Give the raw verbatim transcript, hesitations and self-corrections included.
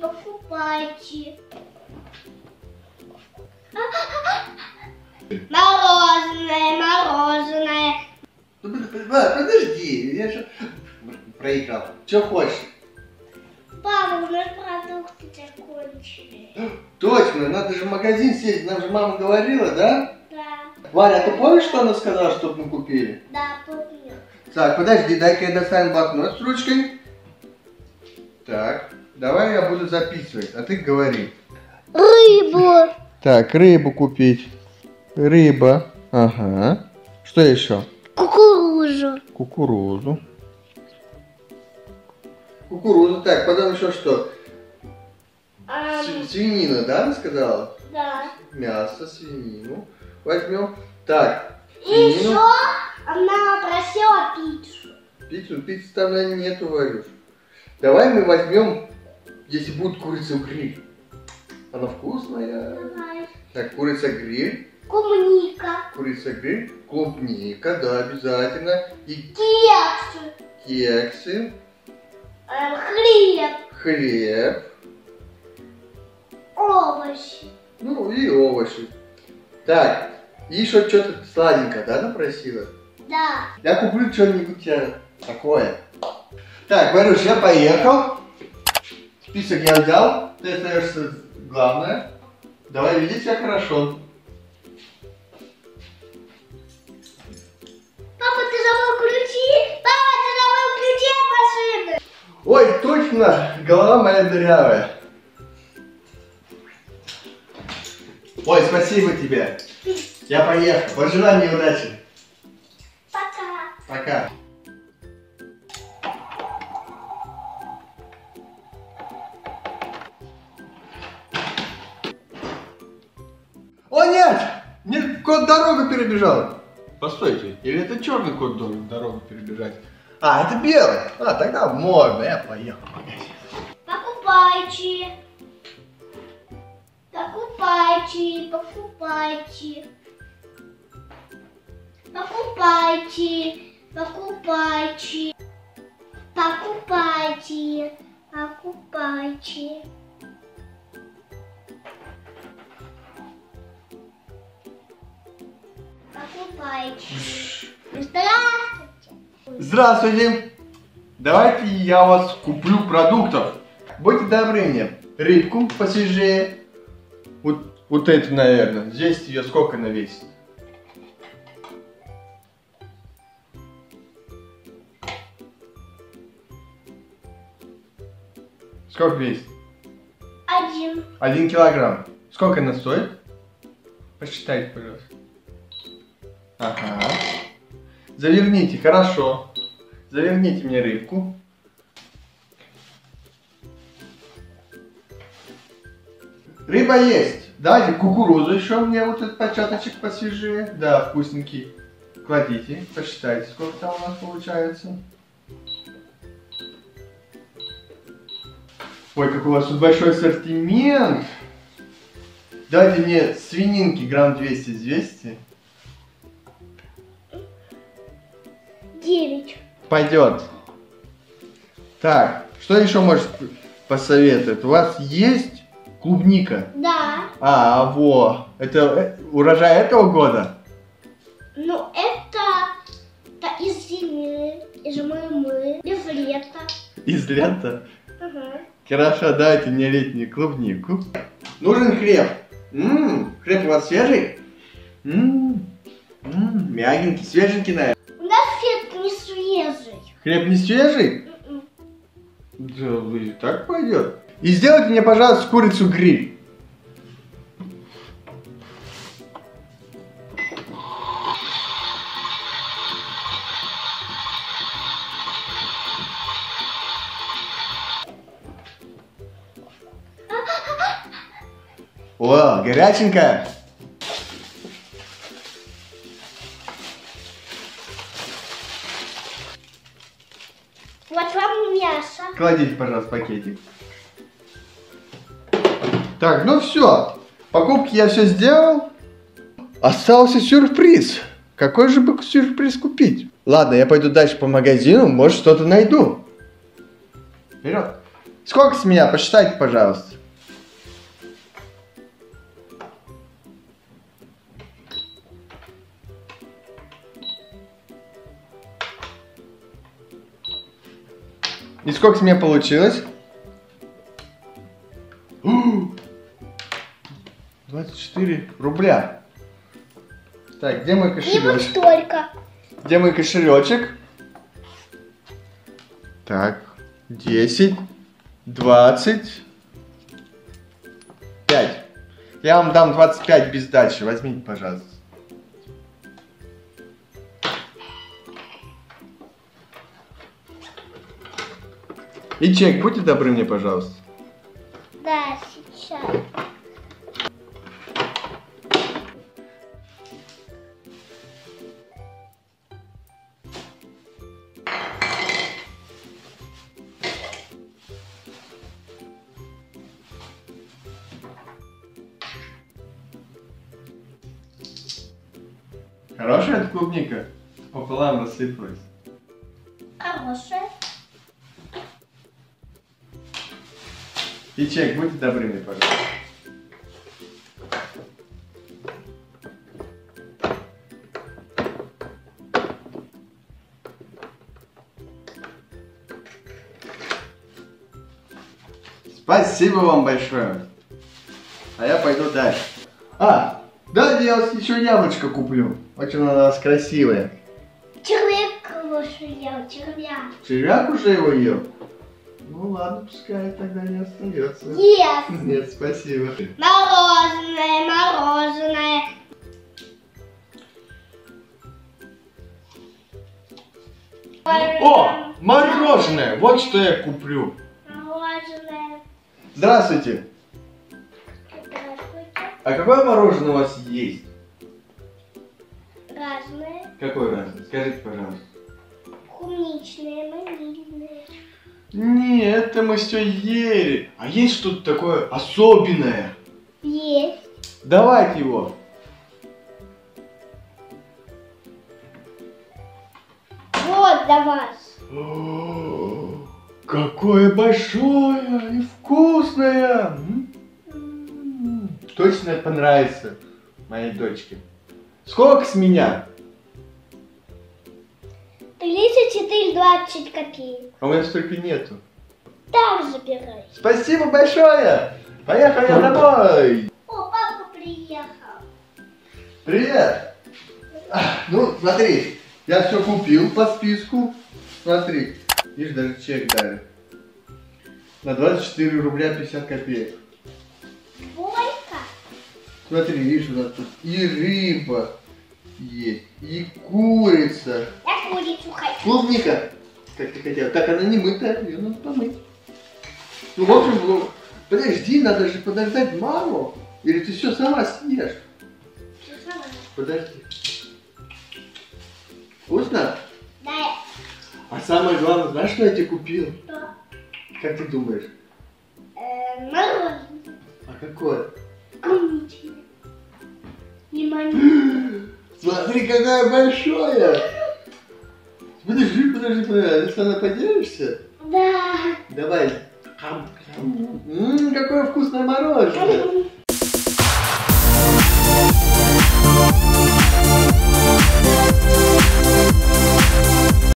покупайте, покупайте. Мороженое, мороженое. Подожди, я же проиграл. Что хочешь? Папа, у нас продукты закончились. Точно, надо же в магазин сесть, нам же мама говорила, да? Да. Варя, ты помнишь, что она сказала, чтобы мы купили? Да, помню. Так, подожди, дай-ка я достану блокнот с ручкой. Так, давай я буду записывать, а ты говори. Рыбу. Так, рыбу купить. Рыба. Ага. Что еще? Кукурузу. Кукурузу. Кукурузу. Так, потом еще что? А... Свинина, да, она сказала? Да. Мясо, свинину. Возьмем. Так. Свинину. И еще она просила пиццу. Пиццу? Пиццу там, наверное, нету, Варюш. Давай мы возьмем, если будет курица гриль. Она вкусная. Давай. Так, курица гриль. Клубника. Курица гриль. Клубника, да, обязательно. И кексы. Кексы. Эм, хлеб. Хлеб. Овощи. Ну и овощи. Так, и еще что-то сладенькое, да, напросила? Да. Я куплю что-нибудь такое. Так, Варюш, я поехал. Список я взял. Ты остаешься главное. Давай, веди себя хорошо. Папа, ты забыл ключи? Папа, ты забыл ключи от машины. Ой, точно, голова моя дырявая. Ой, спасибо тебе. Я поехал. Пожелай мне удачи. Пока. Пока. О нет! Мне кот дорогу перебежал. Постойте, или это черный кот должен дорогу перебежать? А, это белый. А, тогда можно. Я поехал в магазин. Покупайте. Покупайте, покупайте. Покупайте, покупайте. Покупайте, покупайте. Покупайте. Здравствуйте. Здравствуйте. Давайте я вас куплю продуктов. Будьте добры мне. Рыбку посвежее. Вот, вот это, наверное. Здесь ее сколько она весит? Сколько весит? Один. Один килограмм. Сколько она стоит? Посчитайте, пожалуйста. Ага. Заверните, хорошо. Заверните мне рыбку. Рыба есть. Давайте кукурузу еще мне вот этот початочек посвежее. Да, вкусненький. Кладите, посчитайте, сколько там у нас получается. Ой, как у вас тут большой ассортимент. Дайте мне свининки грамм двести из двести. девять. Пойдет. Так, что еще можешь посоветовать? У вас есть клубника? Да. А, во. Это урожай этого года? Ну, это, это из зимы, из мамы, из лета. Из лета? Ага. Хорошо, дайте мне летнюю клубнику. Нужен хлеб. Ммм, хлеб у вас свежий? Ммм, мягенький, свеженький, наверное. Хлеб не свежий? Mm -mm. Да, и так пойдет. И сделайте мне, пожалуйста, курицу гриль. О, горяченькая. Кладите, пожалуйста, пакетик. Так, ну все. Покупки я все сделал. Остался сюрприз. Какой же бы сюрприз купить? Ладно, я пойду дальше по магазину. Может, что-то найду. Вперед. Сколько с меня? Посчитайте, пожалуйста. И сколько с меня получилось? двадцать четыре рубля. Так, где мой кошелечек? И вот столько. Где мой кошелечек? Так, десять, двадцать, пять. Я вам дам двадцать пять без сдачи, возьмите, пожалуйста. И чек, будьте добры мне, пожалуйста. Да, сейчас. Хорошая эта клубника? Пополам рассыпалась. Хорошая. И чек, будьте добры мне, пожалуйста. Спасибо вам большое. А я пойду дальше. А, да, я вот еще яблочко куплю. Очень она у нас красивая. Червяк уже ел, червяк. Червяк уже его ел? Ну ладно, пускай тогда не остается. Yes. Нет, спасибо. Мороженое, мороженое. О, мороженое, вот что я куплю. Мороженое. Здравствуйте. Здравствуйте. А какое мороженое у вас есть? Разное. Какое разное? Скажите, пожалуйста. Клубничное, малиновое. Нет, это мы все ели. А есть что-то такое особенное? Есть. Давайте его. Вот для вас. О, какое большое и вкусное. М-м-м. Точно понравится моей дочке. Сколько с меня? тридцать четыре двадцать копеек. А у меня столько нету. Там забирай. Спасибо большое. Поехали домой. О, папа приехал. Привет. Ну, смотри, я все купил по списку. Смотри, видишь, даже чек дали. На двадцать четыре рубля пятьдесят копеек. Болька. Смотри, видишь, у нас тут и рыба есть, и курица. Я курицу хочу. Клубника, как ты хотела. Так, она не мытая, ее надо помыть. Ну, в общем, подожди, надо же подождать маму. Или ты все сама съешь? Все сама. Подожди. Вкусно? Да. А самое главное, знаешь, что я тебе купил? Что? Как ты думаешь? Эээ, мороженое. А какое? Клубничное. Не маленькое. Смотри, какая большая! Подожди, подожди, подожди, ты она поделишься? Да. Давай. М-м, какое вкусное мороженое!